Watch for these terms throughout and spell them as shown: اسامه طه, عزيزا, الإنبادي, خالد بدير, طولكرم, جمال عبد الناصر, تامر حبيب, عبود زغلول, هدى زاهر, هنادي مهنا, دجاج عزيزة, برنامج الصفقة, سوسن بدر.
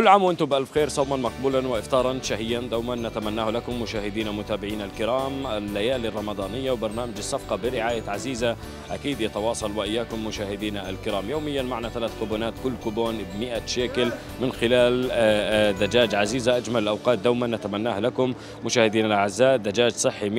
كل عام وانتم بألف خير، صوما مقبولا وإفطارا شهيا دوما نتمناه لكم مشاهدينا متابعينا الكرام. الليالي الرمضانية وبرنامج الصفقة برعاية عزيزة أكيد يتواصل وإياكم مشاهدينا الكرام يوميا معنا 3 كوبونات، كل كوبون ب100 شيكل من خلال دجاج عزيزة. أجمل الأوقات دوما نتمناه لكم مشاهدينا الأعزاء. دجاج صحي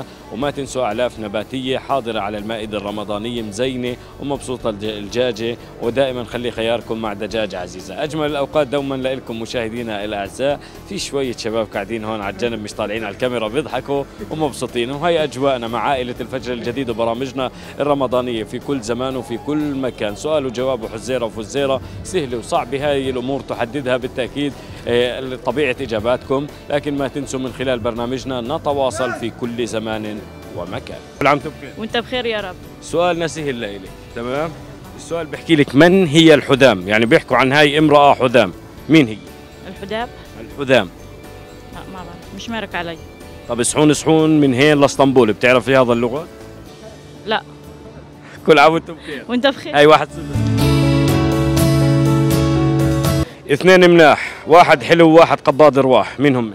100%، وما تنسوا أعلاف نباتية حاضرة على المائدة الرمضانية مزينة ومبسوطة الدجاجة، ودائما خلي خياركم مع دجاج عزيزة. أجمل الأوقات دوما لكم مشاهدينا الاعزاء. في شويه شباب قاعدين هون على الجنب مش طالعين على الكاميرا، بيضحكوا ومبسوطين، وهي اجواءنا مع عائله الفجر الجديد وبرامجنا الرمضانيه في كل زمان وفي كل مكان. سؤال وجواب وحزيره وفزيره، سهله وصعبه، هاي الامور تحددها بالتاكيد طبيعه اجاباتكم، لكن ما تنسوا من خلال برنامجنا نتواصل في كل زمان ومكان. كل عام بخير وانت بخير يا رب. سؤالنا سهل لإلك، تمام؟ السؤال بحكي لك من هي الحدام، يعني بيحكوا عن هاي امرأة حدام، مين هي؟ الحداب؟ الحدام لا ما بعرف، مش مارك علي. طب صحون صحون من هين لاسطنبول، بتعرفي هذا اللغة؟ لا. كل عام وانتم بخير وانت بخير. هاي 1-0. 2 مناح، 1 حلو وواحد قباض ارواح، مين هم؟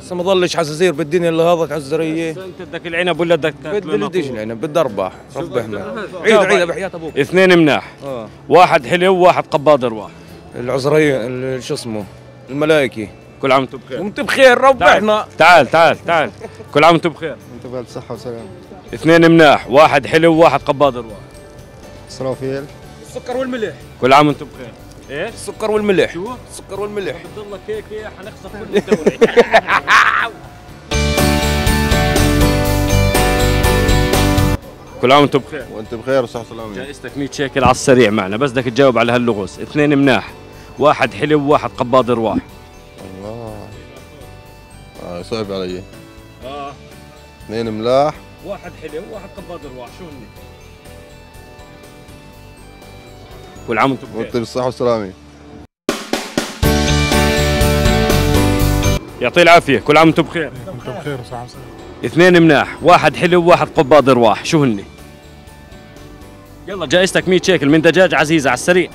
بس ما ضلش عزازير بالدنيا اللي هذا تعزريه. انت بدك العنب ولا بدك تاكل؟ بدي العنب، بدي ارباح. ربحنا عيد بحياة ابوك. 2 مناح، 1 حلو وواحد قباض ارواح. العزريه شو اسمه؟ الملائكي. كل عام وانتم بخير. وانتم بخير، ربحنا. تعال تعال تعال. كل عام وانتم بخير. وانتم بألف صحة وسلامة. 2 مناح، 1 حلو وواحد قباض ارواح. اسرافيل. السكر والملح. كل عام وانتم بخير. ايه؟ السكر والملح. شو؟ السكر والملح. بدي لك هيك حنخسر كل الدوري. كل عام وانتم بخير. وانتم بخير وصحة وسلامة. جائزتك 100 شيكل على السريع معنا، بس بدك تجاوب على هاللغز. 2 مناح، 1 حلو وواحد قباض ارواح. الله صعب علي. 2 ملاح، 1 حلو وواحد قباض ارواح، شو هن؟ كل عام وانتم بخير. وانتم بالصحة والسلامة. يعطيه العافية، كل عام وانتم بخير. وانتم بخير وصحة وسلامة. 2 مناح، 1 حلو وواحد قباض ارواح، شو هن؟ يلا جائزتك 100 شيكل من دجاج عزيزة على السريع.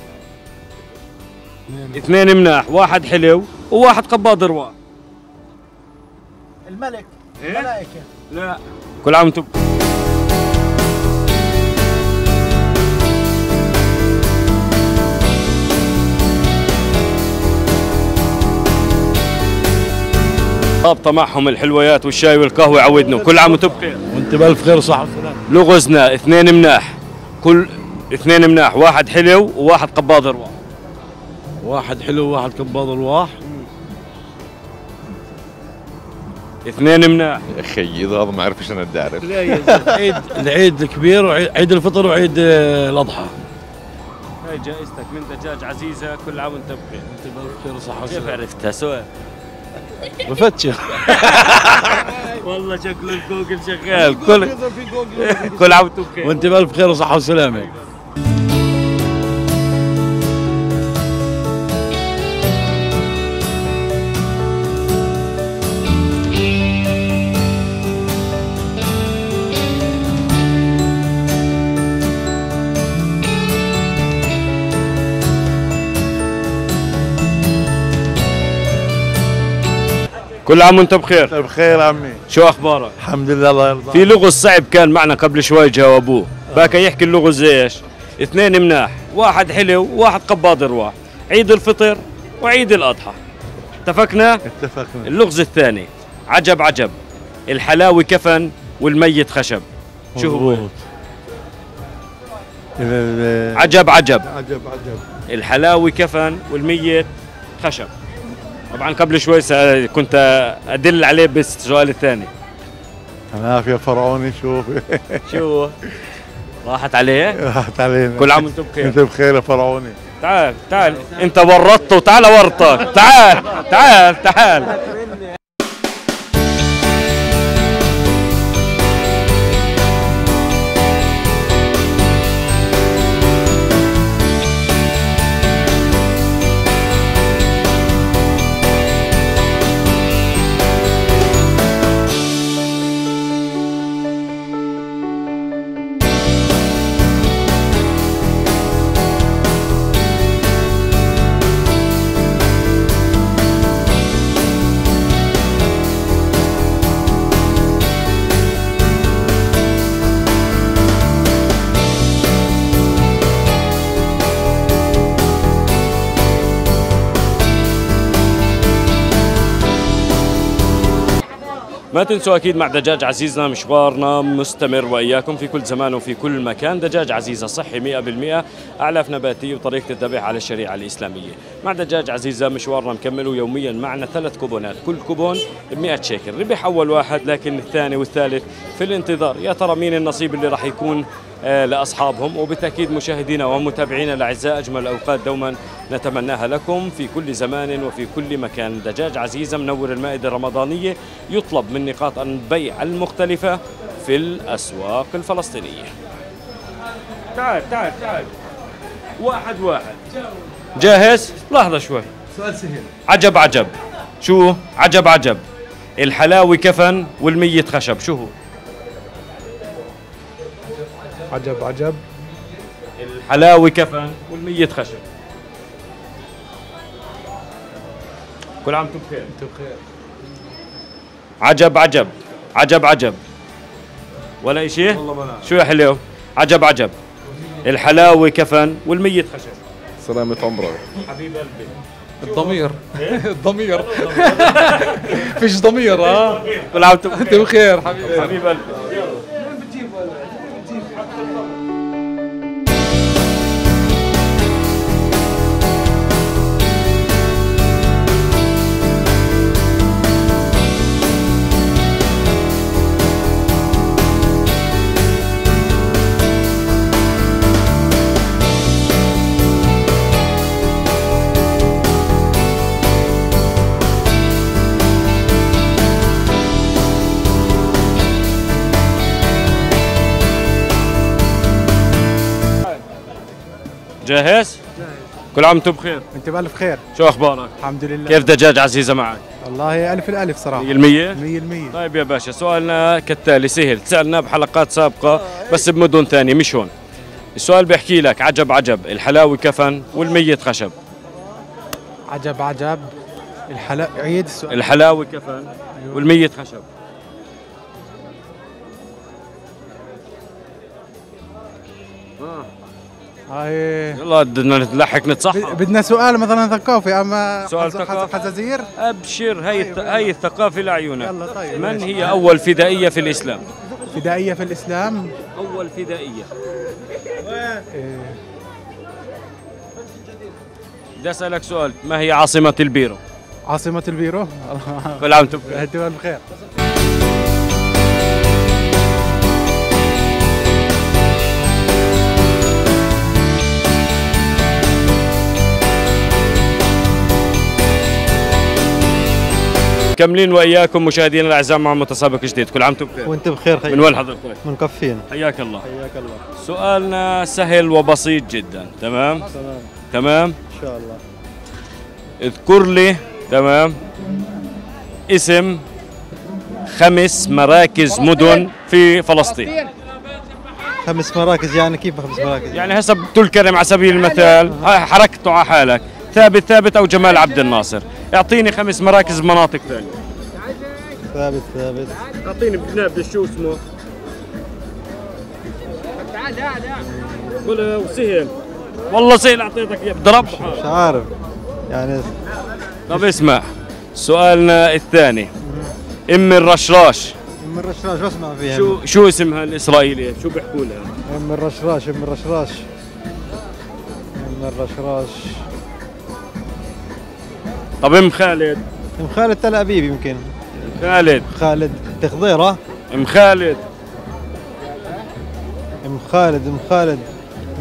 2 مناح، 1 حلو وواحد قباض ارواح. الملك. إيه؟ الملائكة. لا. كل عام وانتم بخير. رابطة معهم الحلويات والشاي والقهوة، عودنا. كل عام وانتم بخير. وانت بألف خير وصحة وسلامة. لغزنا 2 مناح، كل 2 مناح، 1 حلو وواحد قباض ارواح. 1 حلو وواحد قباض ارواح. 2 مناح. يا اخي هذا ما عرفش انا بدي اعرف. لا يا زلمه، العيد الكبير وعيد الفطر وعيد الاضحى. هاي جائزتك من دجاج عزيزة. كل عام وانت بخير. وانت بألف خير وصحة وسلامة. كيف عرفتها سؤال؟ بفتش. والله شكله الجوجل شغال. كل عام وانتم بخير. وانت بألف خير وصحة وسلامة. كل عام وانت بخير. انت بخير عمي. شو اخبارك؟ الحمد لله الله يرضى. في لغز صعب كان معنا قبل شوي جاوبوه، باكا يحكي اللغز ايش؟ 2 مناح، 1 حلو وواحد قباض ارواح، عيد الفطر وعيد الاضحى. اتفقنا؟ اتفقنا. اللغز الثاني، عجب عجب الحلاوي كفن والميت خشب، شو هو؟ عجب عجب الحلاوي كفن والميت خشب. طبعا قبل شوي كنت ادل عليه بالسؤال الثاني. انا في فرعوني شوف. شو راحت عليه؟ راحت علينا. كل عام وانتم بخير. انت بخير يا فرعوني. تعال تعال انت ورطته، تعال ورطك. تعال تعال تعال. ما تنسوا أكيد مع دجاج عزيزنا مشوارنا مستمر وإياكم في كل زمان وفي كل مكان. دجاج عزيزة صحي 100%، أعلاف نباتية وطريقة الذبح على الشريعة الإسلامية. مع دجاج عزيزة مشوارنا مكمل، ويوميا معنا 3 كوبونات، كل كوبون ب100 شيكل. ربح أول واحد لكن الثاني والثالث في الانتظار، يا ترى مين النصيب اللي راح يكون لأصحابهم. وبالتأكيد مشاهدينا ومتابعينا الأعزاء أجمل أوقات دوما نتمناها لكم في كل زمان وفي كل مكان. دجاج عزيزة منور المائدة الرمضانية، يطلب من نقاط البيع المختلفة في الأسواق الفلسطينية. تعال تعال تعال، واحد واحد. جاهز؟ لحظة شوي، سؤال سهل. عجب عجب، شو عجب عجب؟ الحلاوي كفن والميت خشب، شو هو؟ عجب عجب، الحلاوي كفن والميت خشب. كل عام وانتم بخير. انتم بخير. عجب عجب، عجب عجب ولا شيء؟ والله ما نعرف. شو يا حلو؟ عجب عجب، الحلاوي كفن والميت خشب. سلامة عمرك حبيب قلبي. الضمير الضمير فيش ضمير. ها كل عام وانتم بخير حبيب قلبي. جاهز؟ كل عام وانتم بخير. انت بألف خير. شو اخبارك؟ الحمد لله. كيف دجاج عزيزة معك؟ والله ألف الألف صراحة. 100%؟ 100%. طيب يا باشا، سؤالنا كالتالي سهل، سألناه بحلقات سابقة بس بمدن ثانية مش هون. السؤال بيحكي لك عجب عجب، الحلاوي كفن والميت خشب. عجب عجب، عيد السؤال. الحلاوي كفن والميت خشب. يلا بدنا نتلحق نتصحح. بدنا سؤال مثلا ثقافي. اما سؤال ثقافي. حزازير. ابشر، هي الثقافي لعيونك. يلا طيب. من هي اول فدائيه في الاسلام؟ فدائيه في الاسلام؟ اول فدائيه. بدي اسالك سؤال، ما هي عاصمه البيرو؟ عاصمه البيرو؟ كل عام وانتم بخير. انتم بخير. مكملين واياكم مشاهدينا الاعزاء مع متسابق جديد. كل عام وانتم بخير. وانتم بخير. من وين حضرتك؟ من كفين. حياك الله. حياك الله. سؤالنا سهل وبسيط جدا. تمام تمام تمام ان شاء الله. اذكر لي تمام اسم 5 مراكز مدن في فلسطين. 5 مراكز يعني كيف 5 مراكز؟ يعني هسه طولكرم على سبيل المثال حركته على حالك، ثابت ثابت أو جمال عبد الناصر. اعطيني 5 مراكز بمناطق ثانية. ثابت ثابت. اعطيني بجناب شو اسمه. تعال تعال قولها وسهل. والله سهل اعطيتك اياه بضرب. مش عارف يعني. طب اسمع سؤالنا الثاني. ام الرشراش. ام الرشراش بسمع فيها. شو اسمها الاسرائيلية؟ شو بيحكوا لها؟ ام الرشراش. ام الرشراش. ام الرشراش. طب ام خالد. ام خالد تل ابيب يمكن. خالد. خالد تخضيره. ام خالد. ام خالد. ام خالد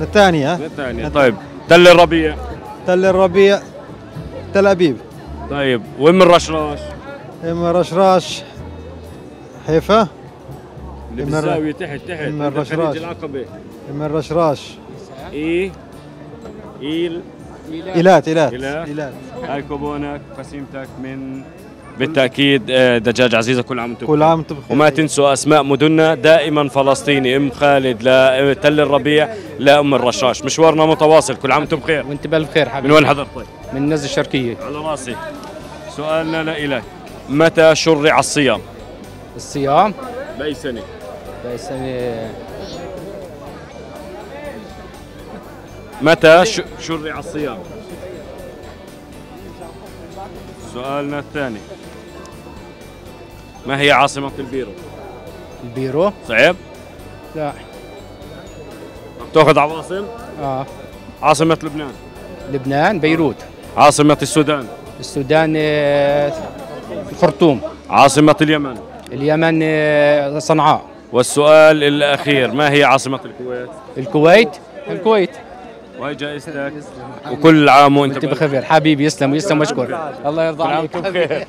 نتانيا. نتانيا. طيب تل الربيع. تل الربيع تل ابيب. طيب وام الرشراش. ام الرشراش حيفا اللي بالزاويه تحت تحت. ام الرشراش العقبه. ام الرشراش اي ايل إيلات. إيلات. إيلات. هاي كوبونك قسيمتك من بالتأكيد دجاج عزيزة. كل عام وانتم بخير. كل عام وانتم بخير. وما تنسوا أسماء مدننا دائما فلسطيني، أم خالد لا تل الربيع لا أم الرشاش. مشوارنا متواصل. كل عام وانتم بخير. وانت بألف خير حبيبي. من وين حضرتك؟ من النزهة الشرقية. على راسي. سؤالنا لإلك، متى شرع الصيام؟ الصيام؟ بأي سنة؟ بأي سنة؟ متى شرع الصيام؟ سؤالنا الثاني، ما هي عاصمة البيرو؟ البيرو؟ صعب؟ لا. بتاخذ عواصم؟ اه. عاصمة لبنان؟ لبنان بيروت. عاصمة السودان؟ السودان الخرطوم. عاصمة اليمن؟ اليمن صنعاء. والسؤال الأخير، ما هي عاصمة الكويت؟ الكويت؟ الكويت. وهي جائزتك وكل عام وانت بخير حبيبي. يسلم ويسلم واشكر. الله يرضى عليك.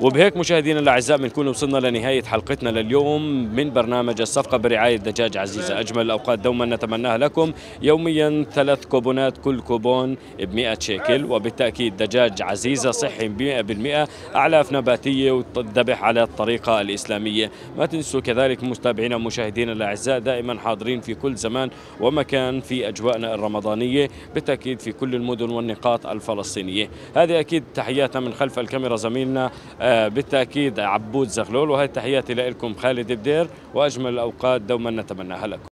وبهيك مشاهدينا الاعزاء بنكون وصلنا لنهايه حلقتنا لليوم من برنامج الصفقه برعايه دجاج عزيزه، اجمل الاوقات دوما نتمناها لكم، يوميا 3 كوبونات كل كوبون ب 100 شيكل، وبالتاكيد دجاج عزيزه صحي 100%، اعلاف نباتيه وتذبح على الطريقه الاسلاميه، ما تنسوا كذلك متابعينا ومشاهدينا الاعزاء دائما حاضرين في كل زمان ومكان في اجواءنا الرمضانيه، بالتاكيد في كل المدن والنقاط الفلسطينيه، هذه اكيد تحياتنا من خلف الكاميرا زميلنا بالتأكيد عبود زغلول، وهي تحياتي لكم خالد بدير، وأجمل الأوقات دوما نتمناها لكم.